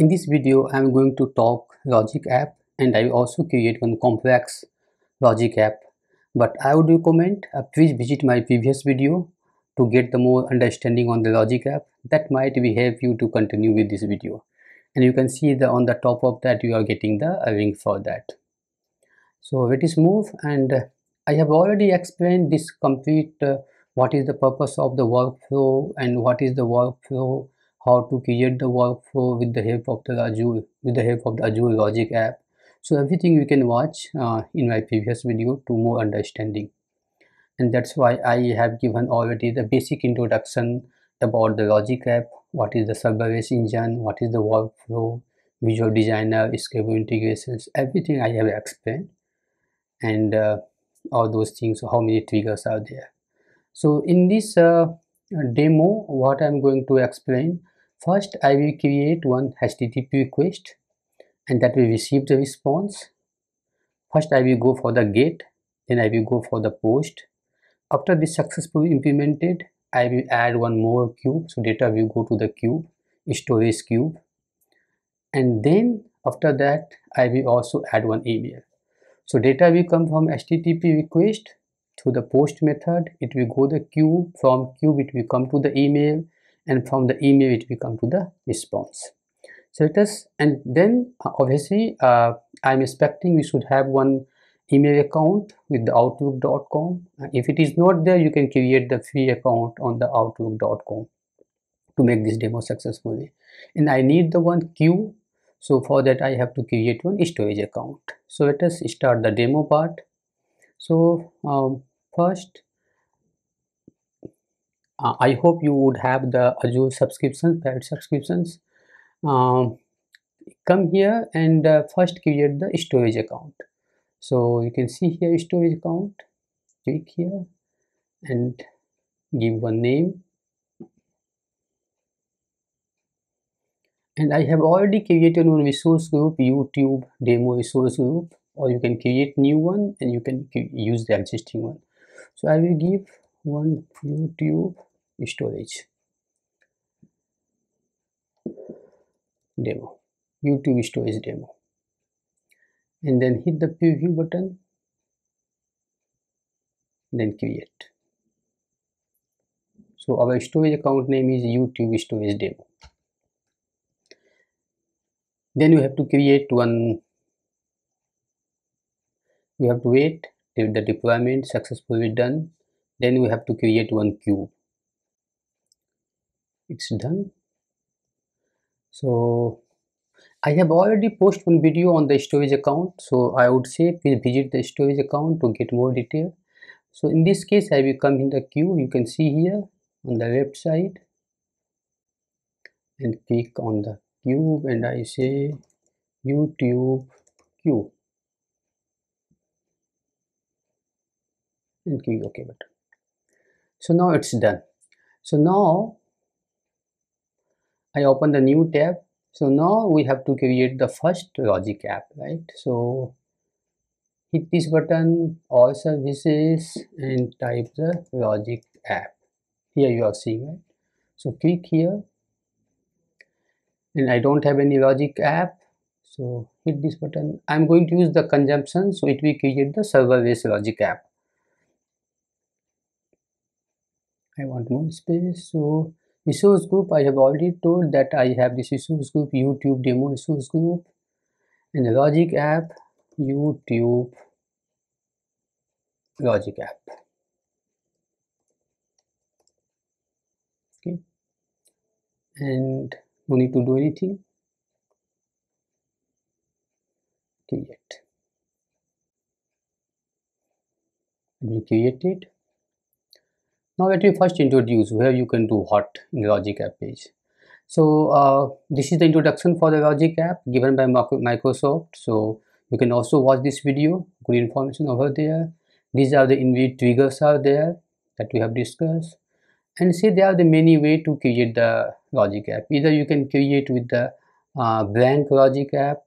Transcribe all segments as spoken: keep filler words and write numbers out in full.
In this video, I am going to talk Logic App, and I will also create one complex Logic App. But I would recommend uh, please visit my previous video to get the more understanding on the Logic App. That might be help you to continue with this video. And you can see the on the top of that you are getting the link for that. So let us move, and uh, I have already explained this complete uh, what is the purpose of the workflow and what is the workflow, how to create the workflow with the help of the Azure with the help of the Azure Logic App. So everything you can watch uh, in my previous video to more understanding, and that's why I have given already the basic introduction about the Logic App, what is the serverless engine, what is the workflow, Visual Designer, Scalable integrations, everything I have explained, and uh, all those things, how many triggers are there. So in this uh, demo, what I'm going to explain, first I will create one H T T P request, and that will receive the response. First I will go for the GET, then I will go for the POST. After this successfully implemented, I will add one more cube, so data will go to the cube, storage cube, and then after that I will also add one email. So data will come from H T T P request through the POST method, it will go the cube, from cube it will come to the email, and from the email it will come to the response. So it is, and then obviously uh, I'm expecting we should have one email account with the outlook dot com. If it is not there, you can create the free account on the outlook dot com to make this demo successfully. And I need the one queue, so for that I have to create one storage account. So let us start the demo part. So um, first uh, I hope you would have the Azure subscriptions, private subscriptions. Um, come here and uh, first create the storage account. So you can see here storage account, click here and give one name, and I have already created one resource group, YouTube demo resource group, or you can create new one and you can use the existing one. So I will give one YouTube storage demo, YouTube storage demo, and then hit the preview button, then create. So our storage account name is YouTube storage demo. Then you have to create one, you have to wait till the deployment successfully done, then we have to create one queue. It's done. So I have already posted one video on the storage account, so I would say please visit the storage account to get more detail. So in this case I will come in the queue, you can see here on the left side, and click on the cube, and I say YouTube queue and click OK button. So now it's done. So now I open the new tab. So now we have to create the first Logic App, right? So hit this button, all services, and type the Logic App. Here you are seeing, right? So click here, and I don't have any Logic App, so hit this button. I'm going to use the consumption, so it will create the serverless Logic App. I want more space, so resource group, I have already told that I have this resource group, YouTube demo resource group, and the Logic App, YouTube Logic App. Okay, and no need to do anything. Create. We create it. Now let me first introduce where you can do what in the Logic App page. So uh, this is the introduction for the Logic App given by Microsoft. So you can also watch this video, good information over there. These are the indeed triggers are there that we have discussed. And see, there are the many ways to create the Logic App. Either you can create with the uh, blank Logic App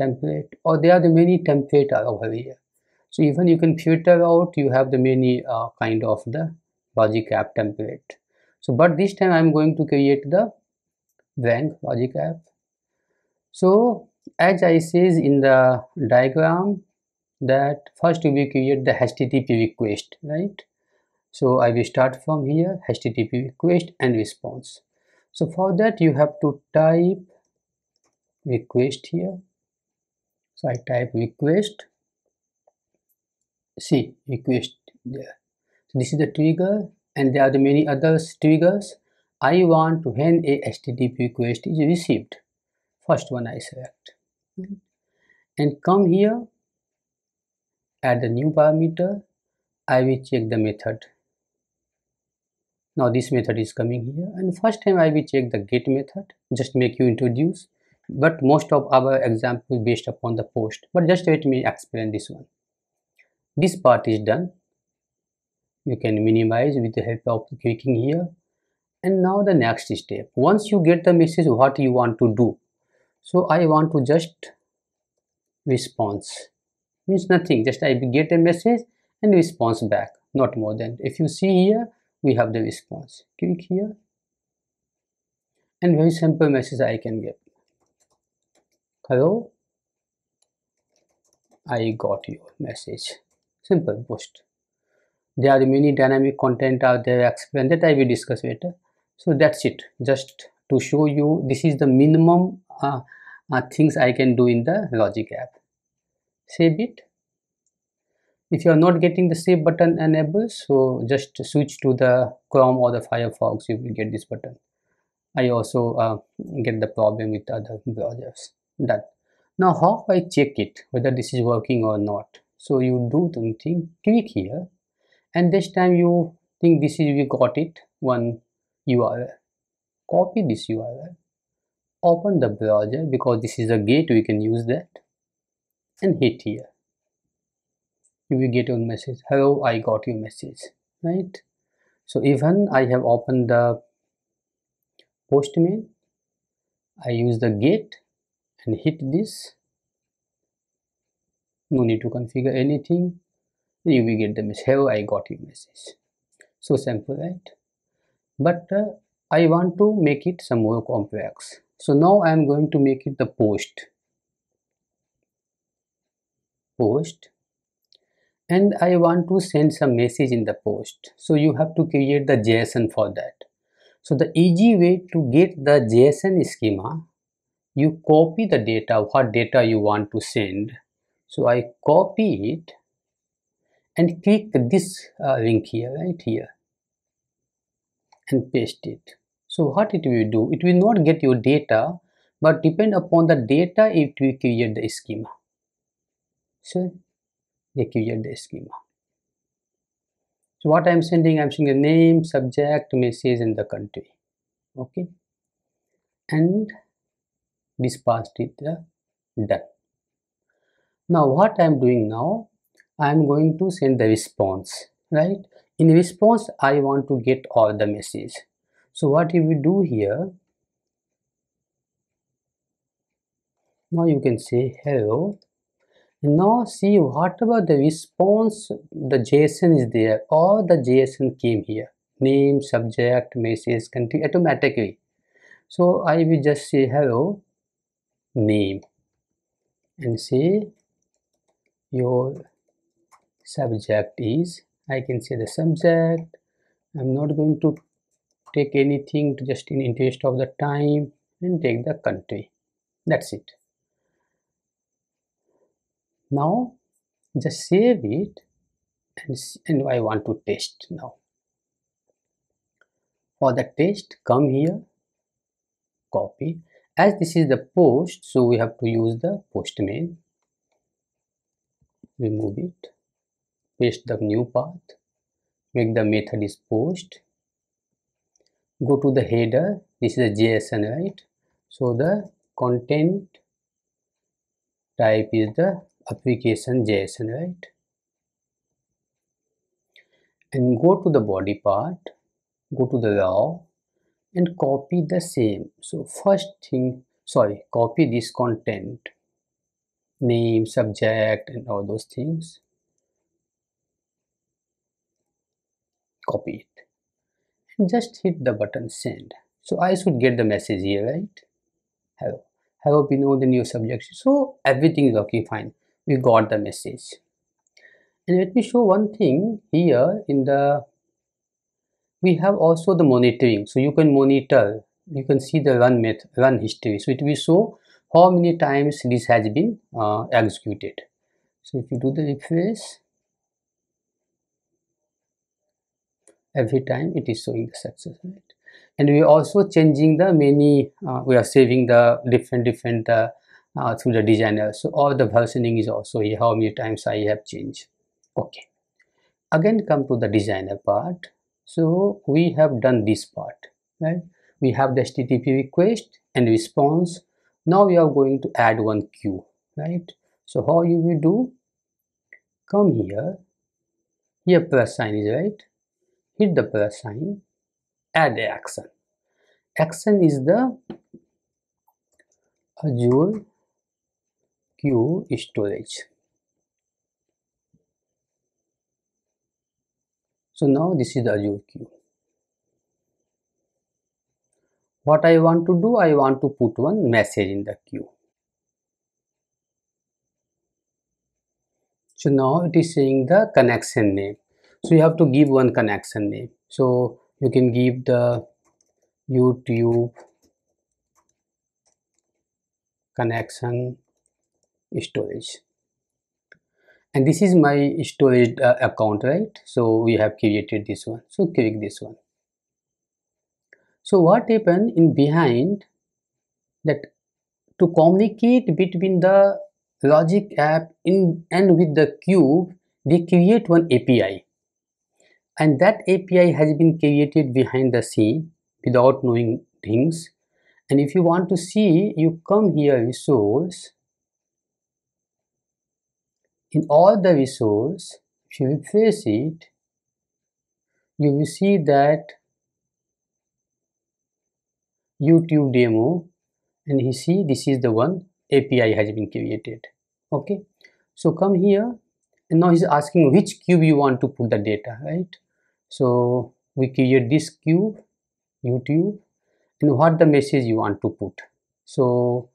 template, or there are the many templates are over here. So even you can filter out, you have the many uh, kind of the Logic App template. So but this time I'm going to create the blank Logic App. So as I says in the diagram, that first we create the H T T P request, right? So I will start from here, H T T P request and response. So for that you have to type request here. So I type request, see request there. So this is the trigger, and there are the many other triggers. I want to when a H T T P request is received. First one I select, right? And come here. Add the new parameter. I will check the method. Now this method is coming here, and first time I will check the get method. Just make you introduce, but most of our example based upon the post. But just let me explain this one. This part is done. You can minimize with the help of clicking here. And now the next step. Once you get the message, what you want to do? So I want to just response. Means nothing, just I get a message and response back, not more than. If you see here, we have the response. Click here, and very simple message I can get. Hello, I got your message. Simple post. There are many dynamic content out there, explain that I will discuss later. So that's it. Just to show you, this is the minimum uh, uh, things I can do in the Logic app. Save it. If you are not getting the save button enabled, so just switch to the Chrome or the Firefox. You will get this button. I also uh, get the problem with other browsers. Done. Now how I check it whether this is working or not? So you do something, click here, and this time you think this is we got it one U R L. Copy this U R L. Open the browser because this is a gate. We can use that. And hit here. You will get your message. Hello, I got your message, right? So even I have opened the Postman. I use the gate and hit this. No need to configure anything. You will get the message. Hello, I got your message. So simple, right? But uh, I want to make it some more complex. So now I am going to make it the post. Post, and I want to send some message in the post. So you have to create the JSON for that. So the easy way to get the JSON schema, you copy the data, what data you want to send. So I copy it and click this uh, link here, right here, and paste it. So what it will do, it will not get your data, but depend upon the data it will create the schema. So they create the schema. So what I am sending, I am sending the name, subject, message, and the country. Okay. And this part is done. Now what I am doing now, I am going to send the response, right? In response, I want to get all the message. So what you will do here, now you can say hello. Now see whatever the response, the JSON is there, or the JSON came here, name, subject, message, country, automatically. So I will just say hello, name, and say your subject is, I can say the subject, I'm not going to take anything, just in interest of the time, and take the country. That's it. Now just save it, and, and I want to test now. For the test, come here, copy. As this is the post, so we have to use the Postman. Remove it, paste the new path, make the method is post. Go to the header. This is a JSON, right? So the content type is the application JSON, right? And go to the body part, go to the raw, and copy the same. So first thing, sorry, copy this content, name, subject, and all those things. Copy it and just hit the button send. So I should get the message here, right? Hello. have we know the new subject? So everything is working fine. We got the message. And let me show one thing here in the, we have also the monitoring. So you can monitor, you can see the run method, run history. So it will show how many times this has been uh, executed. So if you do the refresh, every time it is showing the success rate. And we are also changing the many, uh, we are saving the different, different uh, uh, through the designer. So all the versioning is also here, how many times I have changed. Okay. Again, come to the designer part. So we have done this part, right? We have the H T T P request and response. Now we are going to add one queue, right? So how you will do? Come here. Here plus sign is right. Hit the plus sign. Add action. Action is the Azure Queue Storage. So now this is the Azure Queue. What I want to do, I want to put one message in the queue. So now it is saying the connection name. So you have to give one connection name. So you can give the YouTube connection storage. And this is my storage uh, account, right? So we have created this one. So click this one. So what happened in behind that to communicate between the Logic App in and with the cube, they create one A P I. And that A P I has been created behind the scene without knowing things. And if you want to see, you come here resource. In all the resource, if you refresh it, you will see that YouTube demo, and you see this is the one A P I has been created. Okay, so come here, and now he's asking which cube you want to put the data, right? So we create this cube, YouTube, and what the message you want to put. So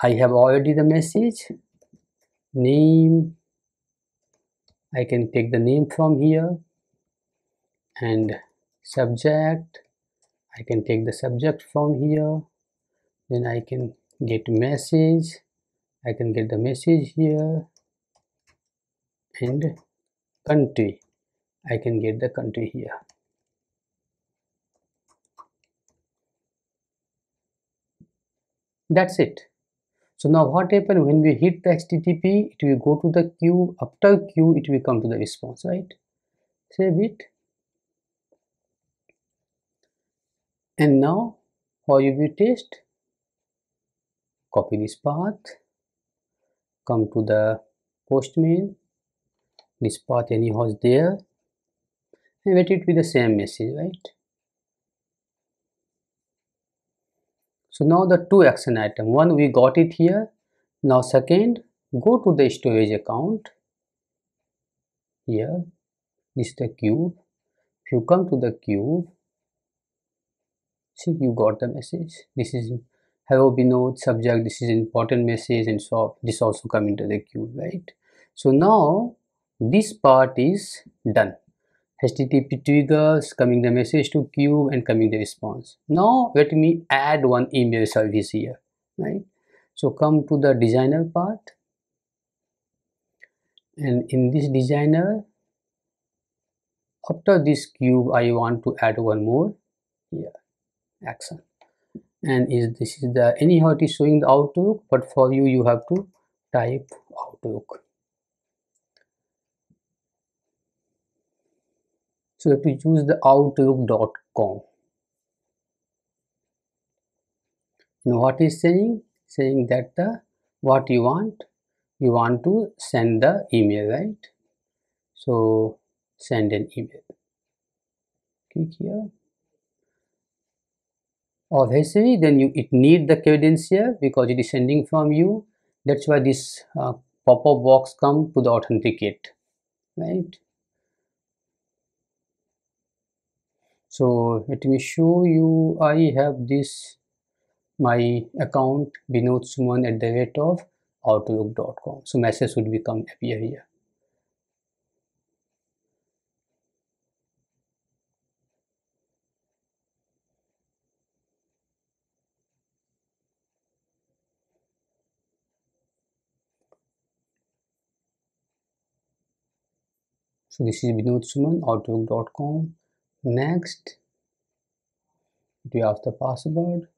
I have already the message name. I can take the name from here, and subject. I can take the subject from here, then I can get message, I can get the message here, and country, I can get the country here. That's it. So now what happens when we hit the H T T P, it will go to the queue, after queue it will come to the response, right? Save it. And now, how you will test? Copy this path, come to the Postman, this path anyhow is there, and let it be the same message, right? So now the two action item, one we got it here, now second, go to the storage account, here, this is the cube, if you come to the cube, see, you got the message. This is hello Binod subject. This is important message, and so this also come into the queue, right? So now this part is done. H T T P triggers, coming the message to queue, and coming the response. Now let me add one email service here, right? So come to the designer part, and in this designer, after this queue, I want to add one more here. Action, and is this is the anyhow it is showing the Outlook, but for you you have to type Outlook. So you have to use the outlook dot com. Now what is saying? Saying that the what you want, you want to send the email, right? So send an email. Click here. Obviously, then you it need the credential because it is sending from you. That's why this uh, pop-up box come to the authenticate, right? So let me show you. I have this my account binodsuman at the rate of outlook dot com. So message would become appear here. So this is binodsuman outlook dot com. Next, we have the password.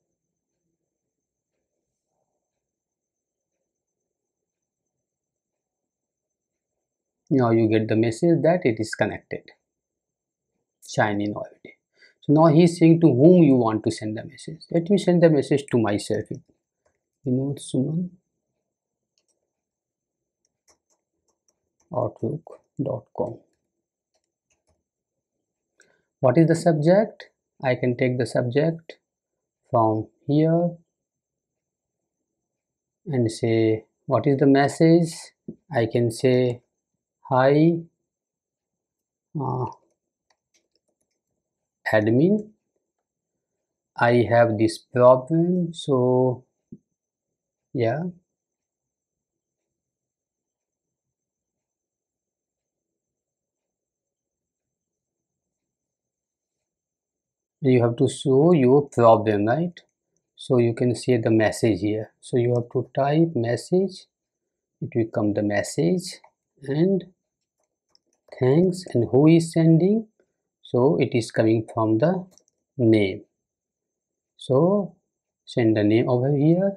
Now you get the message that it is connected. Sign in already. So now he is saying to whom you want to send the message. Let me send the message to myself. binodsuman outlook dot com. What is the subject? I can take the subject from here and say what is the message. I can say hi uh, admin, I have this problem, so yeah, you have to show your problem, right? So you can see the message here. So you have to type message, it will come the message, and thanks, and who is sending, so it is coming from the name, so send the name over here,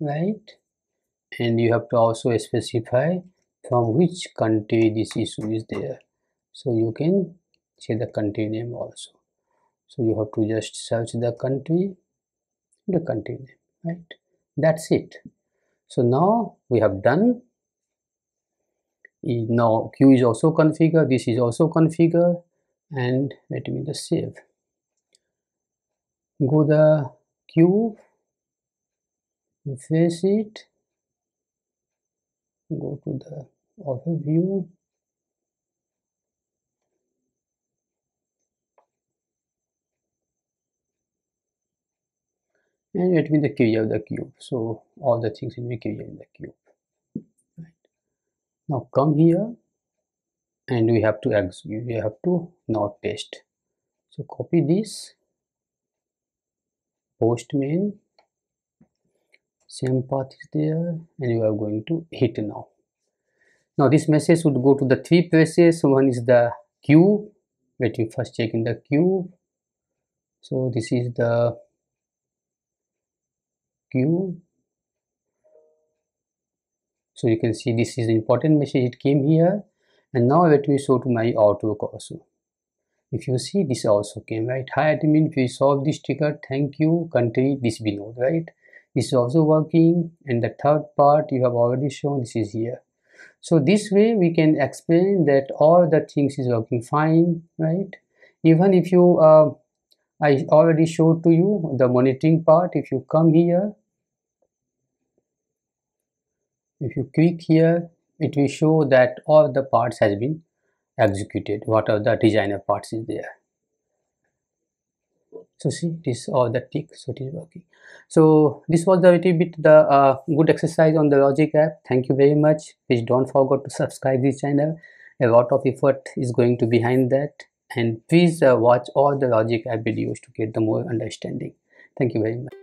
right? And you have to also specify from which country this issue is there, so you can see the country name also. So you have to just search the country, the country name, right? That's it. So now we have done. Now queue is also configured, this is also configured, and let me just save. Go the queue, refresh it, go to the overview. And let me the queue of the cube. So all the things will be queue in the cube. Right. Now come here, and we have to execute. We have to now paste. So copy this. Postman. Same path is there, and you are going to hit now. Now this message would go to the three places. One is the queue. Let me first check in the queue. So this is the queue. So you can see this is an important message, it came here, and now let me show to my Outlook also. If you see, this also came, right? Hi admin, we solve this ticket, thank you, country, this binode, right? This is also working, and the third part you have already shown, this is here. So this way we can explain that all the things is working fine, right? Even if you uh, I already showed to you the monitoring part. If you come here, if you click here, it will show that all the parts has been executed. What are the designer parts is there. So see, this all the tick, so it is working. So this was a little bit the uh, good exercise on the Logic app. Thank you very much. Please don't forget to subscribe this channel. A lot of effort is going to behind that. And please uh, watch all the Logic app videos to get the more understanding. Thank you very much.